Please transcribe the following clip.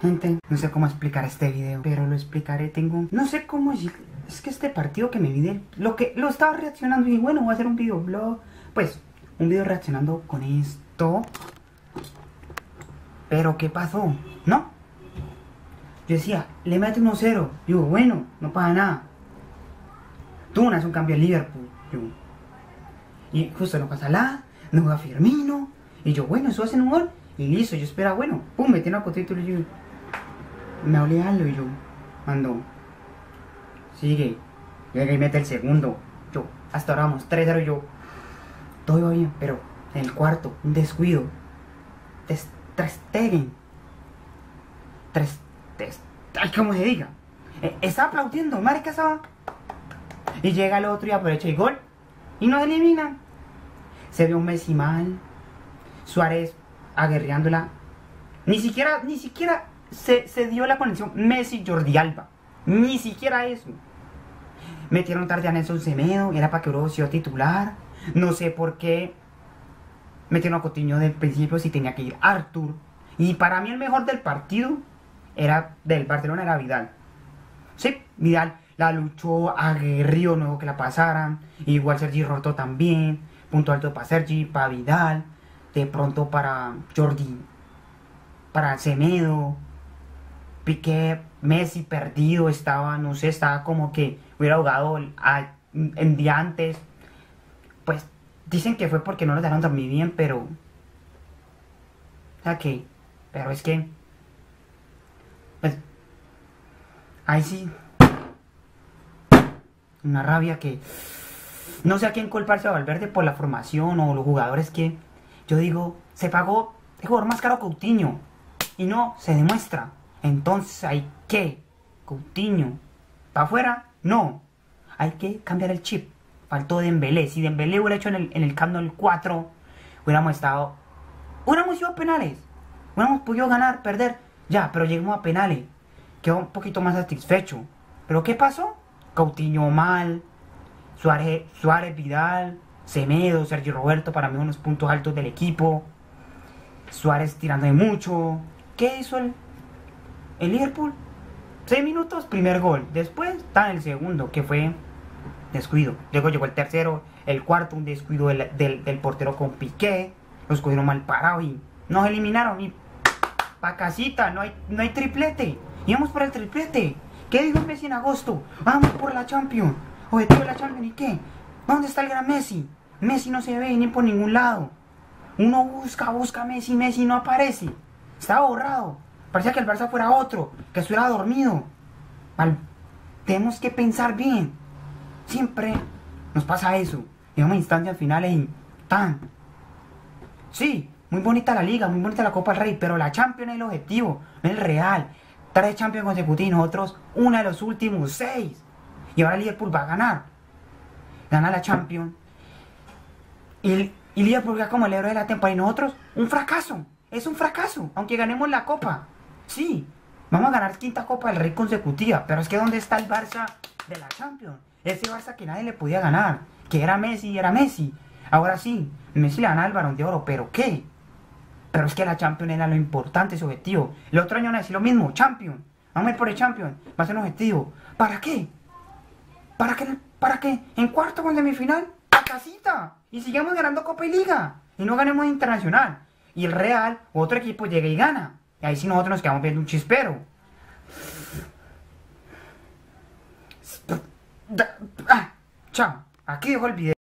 Gente, no sé cómo explicar este video, pero lo explicaré. No sé cómo... Es que este partido que me vi de... Lo estaba reaccionando y bueno, voy a hacer un videoblog. Pues, un video reaccionando con esto. Pero, ¿qué pasó? ¿No? Yo decía, le mete 1-0. Digo, bueno, no pasa nada. Tú no haces un cambio en Liverpool. Yo. Y justo no pasa nada. No va Firmino. Y yo, bueno, eso hace un gol. Y listo, yo esperaba, bueno, pum, metí una cotita y yo. Me hablé algo y yo. Mandó. Sigue. Llega y mete el segundo. Yo, hasta ahora vamos, 3-0 y yo. Todo iba bien, pero en el cuarto, un descuido. Ay, como se diga. Está aplaudiendo, marica, estaba. Y llega el otro y aprovecha el gol. Y nos elimina. Se ve un Messi mal. Suárez aguerreándola. Ni siquiera se dio la conexión Messi-Jordi Alba. Ni siquiera eso. Metieron tarde a Nelson Semedo. Era para que Oro sea titular. No sé por qué. Metieron a Coutinho del principio si tenía que ir Arthur. Y para mí el mejor del partido era del Barcelona, era Vidal. Sí, Vidal la luchó, aguerrió, no que la pasaran. Igual Sergi Roberto también. Punto alto para Sergi, para Vidal. De pronto para Jordi, para Semedo. Piqué, Messi perdido estaba, no sé, estaba como que hubiera jugado en día antes. Pues dicen que fue porque no lo dejaron dormir bien, pero... O sea que... Pero es que... Pues... Ahí sí... Una rabia que... No sé a quién culparse a Valverde por la formación o los jugadores que... Yo digo, se pagó el jugador más caro, Coutinho. Y no se demuestra. Entonces, ¿hay qué? Coutinho. ¿Para afuera? No. Hay que cambiar el chip. Faltó Dembélé. Si Dembélé hubiera hecho en el Camp Nou el 4, hubiéramos estado... Hubiéramos ido a penales. Hubiéramos podido ganar, perder. Ya, pero llegamos a penales. Quedó un poquito más satisfecho. ¿Pero qué pasó? Coutinho mal. Suárez, Vidal... Semedo, Sergio Roberto, para mí unos puntos altos del equipo. Suárez tirando de mucho. ¿Qué hizo el Liverpool? 6 minutos, primer gol. Después está el segundo, que fue descuido. Luego llegó el tercero, el cuarto, un descuido del portero con Piqué. Los cogieron mal parado y nos eliminaron. Y pa' casita, no hay triplete. Íbamos por el triplete. ¿Qué dijo Messi en agosto? Vamos por la Champions. Objetivo de la Champions, ¿y qué? ¿Dónde está el gran Messi? Messi no se ve ni por ningún lado. Uno busca a Messi, Messi no aparece. Estaba borrado. Parecía que el Barça fuera otro, que estuviera dormido. Tenemos que pensar bien. Siempre nos pasa eso. Llegamos a instancias finales y ¡tan! Sí, muy bonita la Liga, muy bonita la Copa del Rey, pero la Champions es el objetivo, no es el real. 3 Champions consecutivos, nosotros una de los últimos 6. Y ahora el Liverpool va a ganar. Gana la Champions. Y Liverpool ya como el héroe de la temporada. Y nosotros, un fracaso. Es un fracaso. Aunque ganemos la Copa. Sí. Vamos a ganar 5ª Copa del Rey consecutiva. Pero es que ¿dónde está el Barça de la Champions? Ese Barça que nadie le podía ganar. Que era Messi. Ahora sí. Messi le gana el Balón de Oro. ¿Pero qué? Pero es que la Champions era lo importante, su objetivo. El otro año van a decir lo mismo. Champions. Vamos a ir por el Champions. Va a ser un objetivo. ¿Para qué? ¿Para qué? En cuarto con semifinal, a casita. Y sigamos ganando Copa y Liga. Y no ganemos Internacional. Y el Real, otro equipo llega y gana. Y ahí sí nosotros nos quedamos viendo un chispero. Chao. Aquí dejo el video.